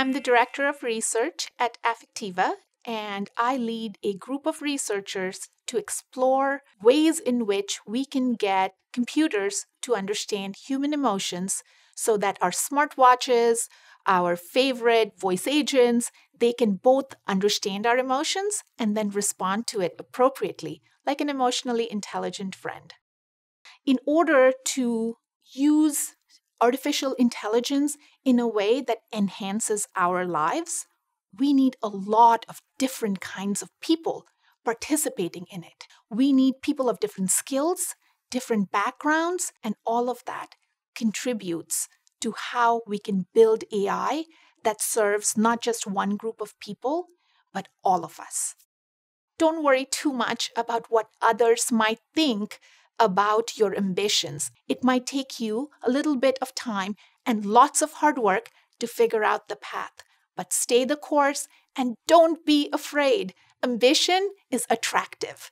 I'm the Director of Research at Affectiva, and I lead a group of researchers to explore ways in which we can get computers to understand human emotions so that our smartwatches, our favorite voice agents, they can both understand our emotions and then respond to it appropriately, like an emotionally intelligent friend. In order to use artificial intelligence in a way that enhances our lives, we need a lot of different kinds of people participating in it. We need people of different skills, different backgrounds, and all of that contributes to how we can build AI that serves not just one group of people, but all of us. Don't worry too much about what others might think about your ambitions. It might take you a little bit of time and lots of hard work to figure out the path, but stay the course and don't be afraid. Ambition is attractive.